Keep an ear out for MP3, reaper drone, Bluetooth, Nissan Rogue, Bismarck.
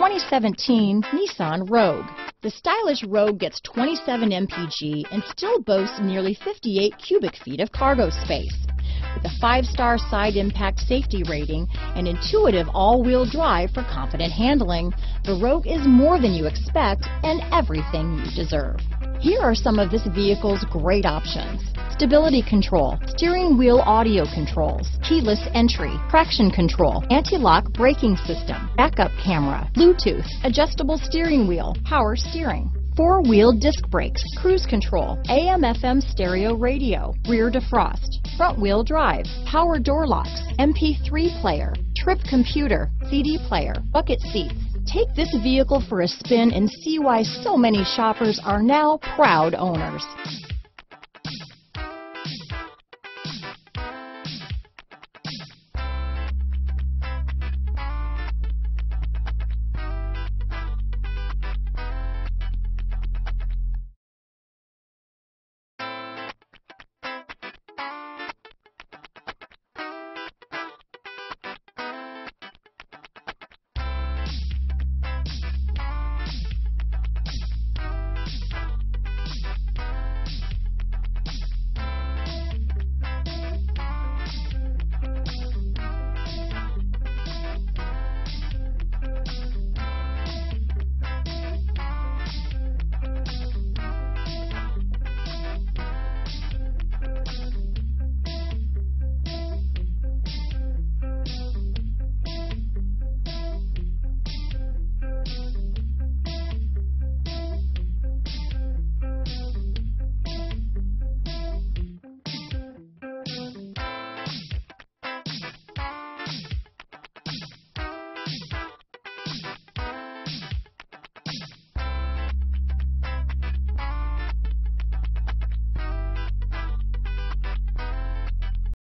2017 Nissan Rogue. The stylish Rogue gets 27 mpg and still boasts nearly 58 cubic feet of cargo space. With a 5-star side impact safety rating and intuitive all-wheel drive for confident handling, the Rogue is more than you expect and everything you deserve. Here are some of this vehicle's great options: stability control, steering wheel audio controls, keyless entry, traction control, anti-lock braking system, backup camera, Bluetooth, adjustable steering wheel, power steering, four-wheel disc brakes, cruise control, AM/FM stereo radio, rear defrost, front-wheel drive, power door locks, MP3 player, trip computer, CD player, bucket seats. Take this vehicle for a spin and see why so many shoppers are now proud owners.